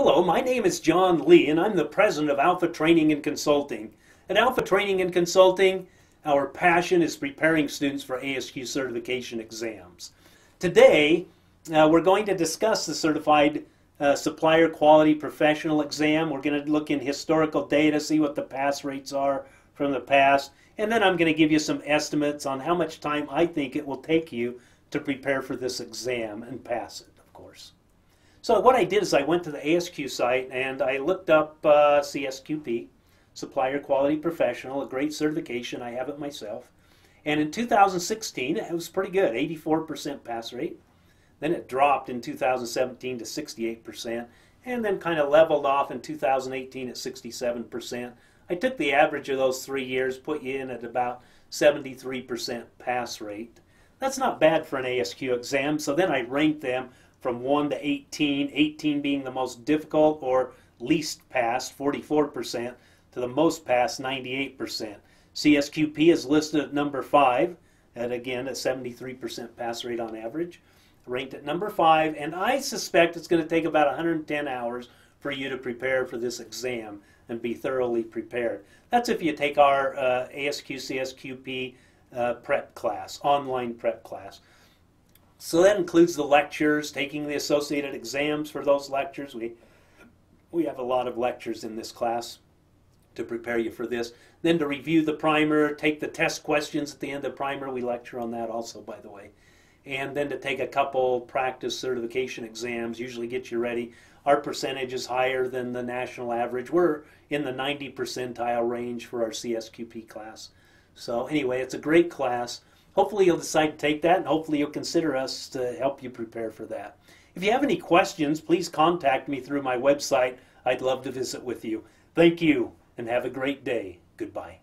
Hello, my name is John Lee, and I'm the president of Alpha Training and Consulting. At Alpha Training and Consulting, our passion is preparing students for ASQ certification exams. Today, we're going to discuss the Certified Supplier Quality Professional exam. We're going to look in historical data, see what the pass rates are from the past, and then I'm going to give you some estimates on how much time I think it will take you to prepare for this exam and pass it, of course. So what I did is I went to the ASQ site and I looked up CSQP, Supplier Quality Professional, a great certification. I have it myself. And in 2016, it was pretty good, 84% pass rate. Then it dropped in 2017 to 68%, and then kind of leveled off in 2018 at 67%. I took the average of those 3 years, put you in at about 73% pass rate. That's not bad for an ASQ exam, so then I ranked them from 1 to 18, 18 being the most difficult or least passed, 44%, to the most passed, 98%. CSQP is listed at number 5, and again, a 73% pass rate on average, ranked at number 5, and I suspect it's going to take about 110 hours for you to prepare for this exam and be thoroughly prepared. That's if you take our ASQ, CSQP prep class, online prep class. So that includes the lectures, taking the associated exams for those lectures. We have a lot of lectures in this class to prepare you for this. Then to review the primer, take the test questions at the end of primer. We lecture on that also, by the way. And then to take a couple practice certification exams, usually get you ready. Our percentage is higher than the national average. We're in the 90th percentile range for our CSQP class. So anyway, it's a great class. Hopefully you'll decide to take that, and hopefully you'll consider us to help you prepare for that. If you have any questions, please contact me through my website. I'd love to visit with you. Thank you, and have a great day. Goodbye.